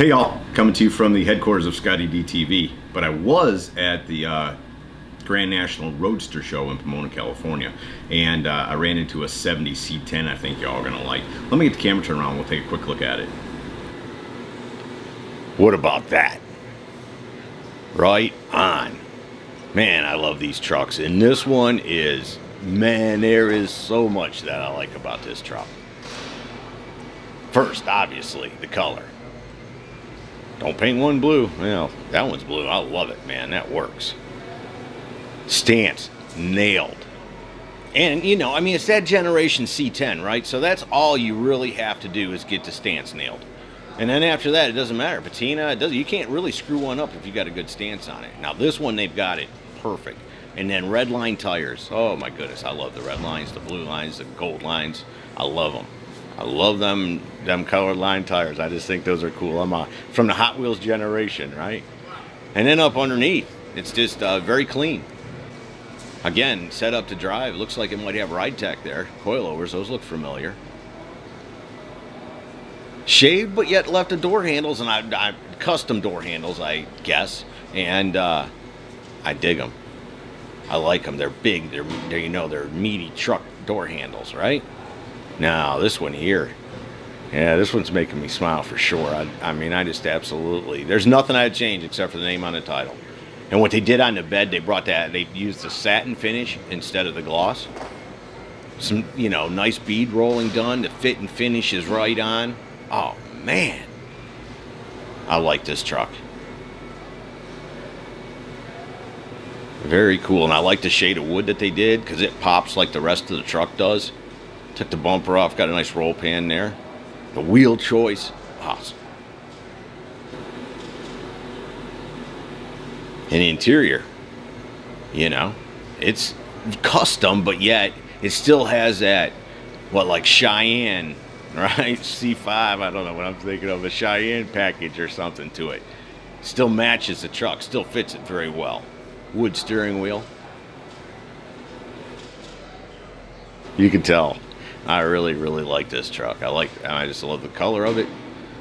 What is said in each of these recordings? Hey y'all, coming to you from the headquarters of Scottie D TV, but I was at the Grand National Roadster Show in Pomona, California, and I ran into a 70 C10 I think y'all are gonna like. Let me get the camera turned around, we'll take a quick look at it. What about that? Right on. Man, I love these trucks, and this one is, man, there is so much that I like about this truck. First, obviously, the color. Don't paint one blue. Well, that one's blue. I love it, man. That works. Stance, nailed. And, you know, I mean, it's that generation C10, right? So that's all you really have to do is get the stance nailed. And then after that, it doesn't matter. Patina, it doesn't, you can't really screw one up if you got a good stance on it. Now, this one, they've got it perfect. And then red line tires. Oh, my goodness. I love the red lines, the blue lines, the gold lines. I love them. I love them colored line tires. I just think those are cool. I'm from the Hot Wheels generation, right? And then up underneath, it's just very clean. Again, set up to drive. Looks like it might have RideTech there. Coilovers, those look familiar. Shaved, but yet left the door handles, and custom door handles, I guess. And I dig them. I like them. They're big. They're you know, they're meaty truck door handles, right? Now, this one here, yeah, this one's making me smile for sure. I mean, I just absolutely, there's nothing I'd change except for the name on the title. And what they did on the bed, they used the satin finish instead of the gloss. Some, you know, nice bead rolling done. The fit and finish is right on. Oh, man. I like this truck. Very cool. And I like the shade of wood that they did because it pops like the rest of the truck does. Took the bumper off, got a nice roll pan there. The wheel choice, awesome. And the interior, you know, it's custom, but yet it still has that, what, like Cheyenne, right? C5, I don't know what I'm thinking of, a Cheyenne package or something to it. Still matches the truck, still fits it very well. Wood steering wheel. You can tell. I really, really like this truck. I just love the color of it.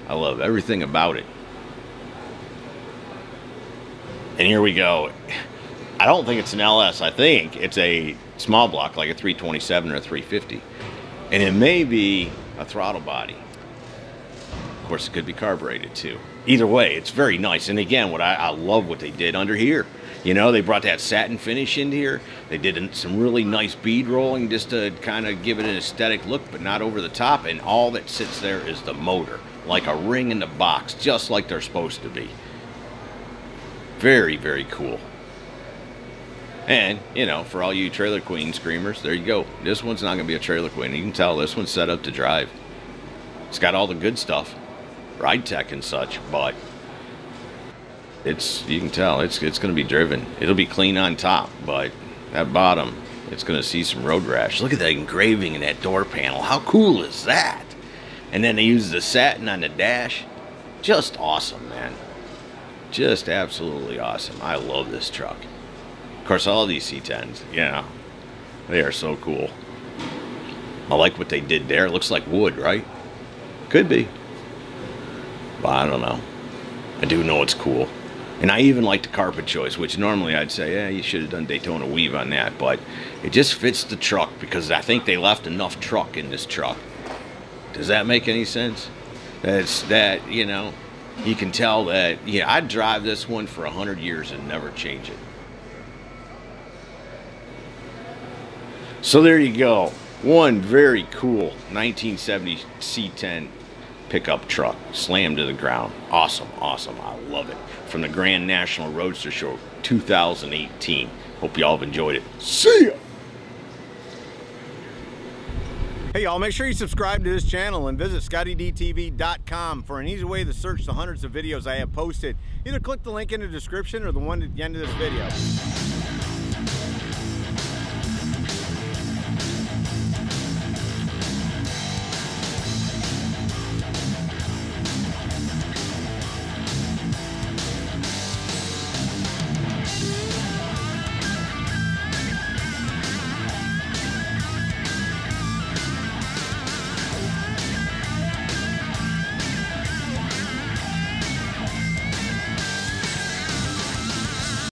I love everything about it. And here we go. I don't think it's an LS. I think it's a small block, like a 327 or a 350. And it may be a throttle body. Of course, it could be carbureted too. Either way, it's very nice. And again, what I love what they did under here. You know, they brought that satin finish into here. They did some really nice bead rolling just to kind of give it an aesthetic look, but not over the top. And all that sits there is the motor, like a ring in the box, just like they're supposed to be. Very, very cool. And, you know, for all you Trailer Queen screamers, there you go. This one's not going to be a Trailer Queen. You can tell this one's set up to drive. It's got all the good stuff, RideTech and such, but it's, you can tell it's going to be driven. It'll be clean on top, but that bottom, it's going to see some road rash. Look at that engraving in that door panel. How cool is that? And then they use the satin on the dash. Just awesome, man. Just absolutely awesome. I love this truck. Of course, all these C10s, you know, they are so cool. I like what they did there. It looks like wood, right? Could be, but I don't know. I do know it's cool. And I even like the carpet choice, which normally I'd say, yeah, you should have done Daytona weave on that, but it just fits the truck because I think they left enough truck in this truck. Does that make any sense? That's that, you know, you can tell that, yeah, I'd drive this one for 100 years and never change it. So there you go. One very cool 1970 C10 pickup truck, slammed to the ground. Awesome, awesome. I love it. From the Grand National Roadster Show 2018. Hope y'all have enjoyed it. See ya! Hey y'all, make sure you subscribe to this channel and visit ScottieDTV.com for an easy way to search the hundreds of videos I have posted. Either click the link in the description or the one at the end of this video.